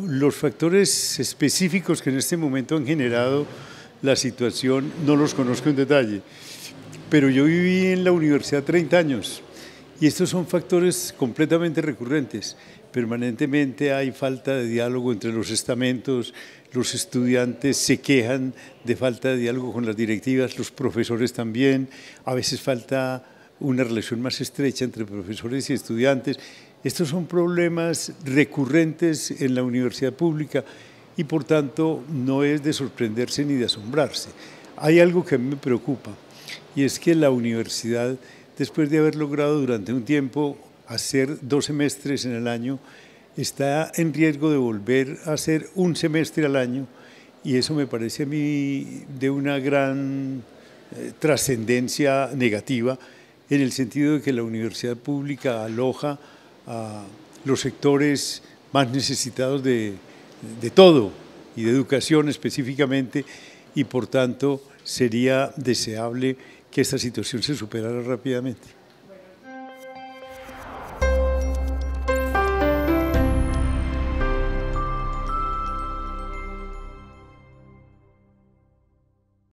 Los factores específicos que en este momento han generado la situación no los conozco en detalle, pero yo viví en la universidad 30 años y estos son factores completamente recurrentes. Permanentemente hay falta de diálogo entre los estamentos, los estudiantes se quejan de falta de diálogo con las directivas, los profesores también, a veces falta una relación más estrecha entre profesores y estudiantes. Estos son problemas recurrentes en la universidad pública y por tanto no es de sorprenderse ni de asombrarse. Hay algo que a mí me preocupa y es que la universidad, después de haber logrado durante un tiempo hacer 2 semestres en el año, está en riesgo de volver a hacer 1 semestre al año y eso me parece a mí de una gran trascendencia negativa en el sentido de que la universidad pública aloja a los sectores más necesitados de todo y de educación específicamente y por tanto sería deseable que esta situación se superara rápidamente.